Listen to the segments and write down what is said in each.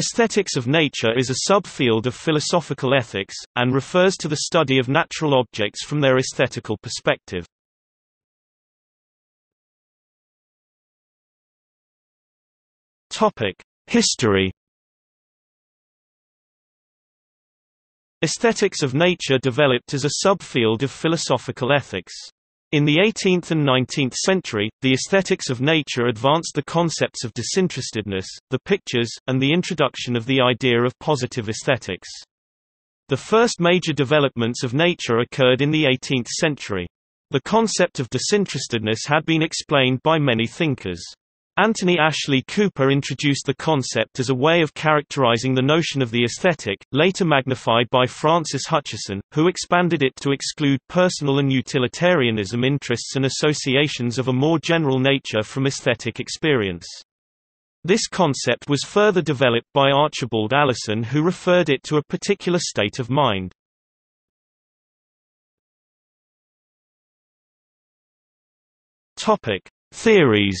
Aesthetics of nature is a subfield of philosophical ethics, and refers to the study of natural objects from their aesthetical perspective. History. Aesthetics of nature developed as a subfield of philosophical ethics. In the 18th and 19th century, the aesthetics of nature advanced the concepts of disinterestedness, the pictures, and the introduction of the idea of positive aesthetics. The first major developments of nature occurred in the 18th century. The concept of disinterestedness had been explained by many thinkers. Anthony Ashley Cooper introduced the concept as a way of characterizing the notion of the aesthetic, later magnified by Francis Hutcheson, who expanded it to exclude personal and utilitarianism interests and associations of a more general nature from aesthetic experience. This concept was further developed by Archibald Alison, who referred it to a particular state of mind. Theories.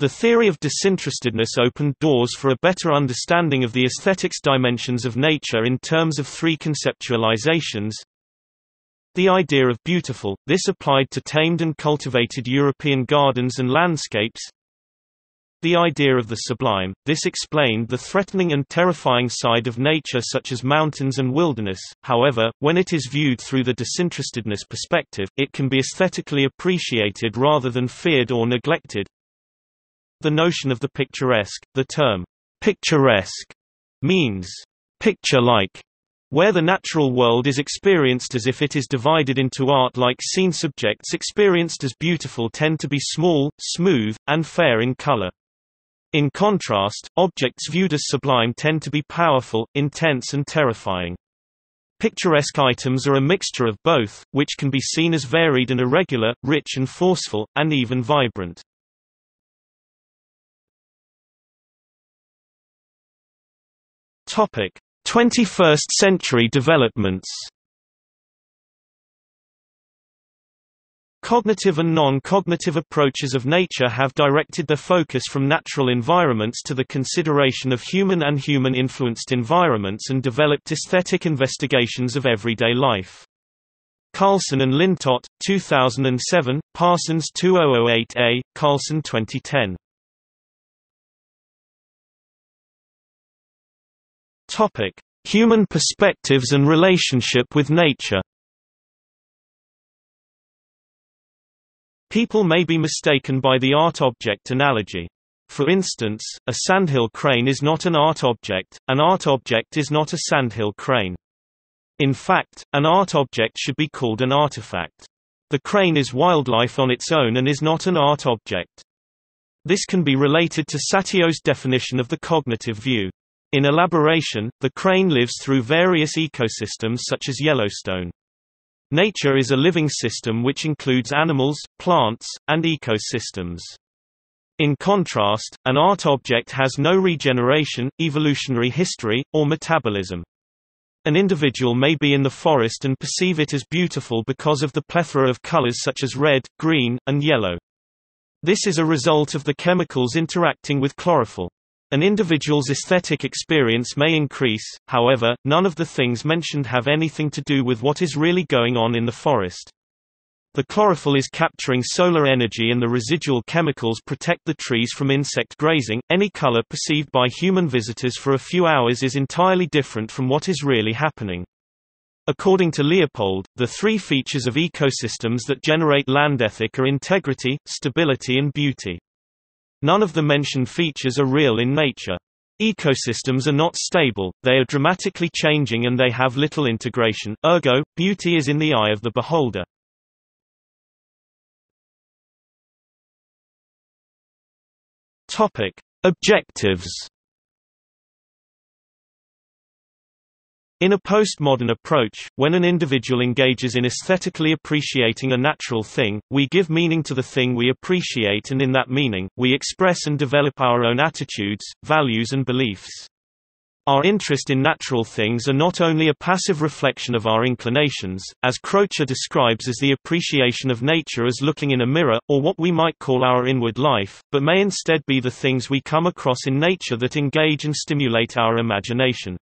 The theory of disinterestedness opened doors for a better understanding of the aesthetics dimensions of nature in terms of three conceptualizations. The idea of beautiful, this applied to tamed and cultivated European gardens and landscapes. The idea of the sublime, this explained the threatening and terrifying side of nature such as mountains and wilderness. However, when it is viewed through the disinterestedness perspective, it can be aesthetically appreciated rather than feared or neglected. The notion of the picturesque, the term, picturesque, means picture-like, where the natural world is experienced as if it is divided into art-like scene subjects experienced as beautiful tend to be small, smooth, and fair in color. In contrast, objects viewed as sublime tend to be powerful, intense and terrifying. Picturesque items are a mixture of both, which can be seen as varied and irregular, rich and forceful, and even vibrant. Topic: 21st century developments. Cognitive and non-cognitive approaches of nature have directed their focus from natural environments to the consideration of human and human-influenced environments and developed aesthetic investigations of everyday life. Carlson and Lintott, 2007, Parsons 2008a, Carlson 2010. Human perspectives and relationship with nature. People may be mistaken by the art-object analogy. For instance, a sandhill crane is not an art object is not a sandhill crane. In fact, an art object should be called an artifact. The crane is wildlife on its own and is not an art object. This can be related to Satio's definition of the cognitive view. In elaboration, the crane lives through various ecosystems such as Yellowstone. Nature is a living system which includes animals, plants, and ecosystems. In contrast, an art object has no regeneration, evolutionary history, or metabolism. An individual may be in the forest and perceive it as beautiful because of the plethora of colors such as red, green, and yellow. This is a result of the chemicals interacting with chlorophyll. An individual's aesthetic experience may increase, however, none of the things mentioned have anything to do with what is really going on in the forest. The chlorophyll is capturing solar energy and the residual chemicals protect the trees from insect grazing. Any color perceived by human visitors for a few hours is entirely different from what is really happening. According to Leopold, the three features of ecosystems that generate land ethic are integrity, stability and beauty. None of the mentioned features are real in nature. Ecosystems are not stable, they are dramatically changing and they have little integration, ergo, beauty is in the eye of the beholder. Topic: Objectives. In a postmodern approach, when an individual engages in aesthetically appreciating a natural thing, we give meaning to the thing we appreciate and in that meaning, we express and develop our own attitudes, values and beliefs. Our interest in natural things are not only a passive reflection of our inclinations, as Crocher describes as the appreciation of nature as looking in a mirror, or what we might call our inward life, but may instead be the things we come across in nature that engage and stimulate our imagination.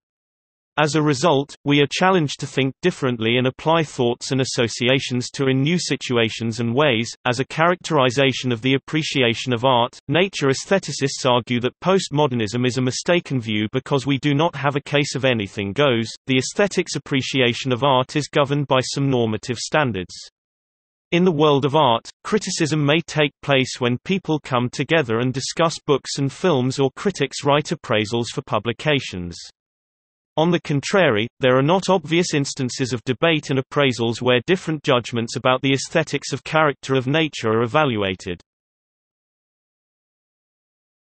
As a result, we are challenged to think differently and apply thoughts and associations to in new situations and ways. As a characterization of the appreciation of art, nature aestheticists argue that postmodernism is a mistaken view because we do not have a case of anything goes. The aesthetics appreciation of art is governed by some normative standards. In the world of art, criticism may take place when people come together and discuss books and films, or critics write appraisals for publications. On the contrary, there are not obvious instances of debate and appraisals where different judgments about the aesthetics of character of nature are evaluated.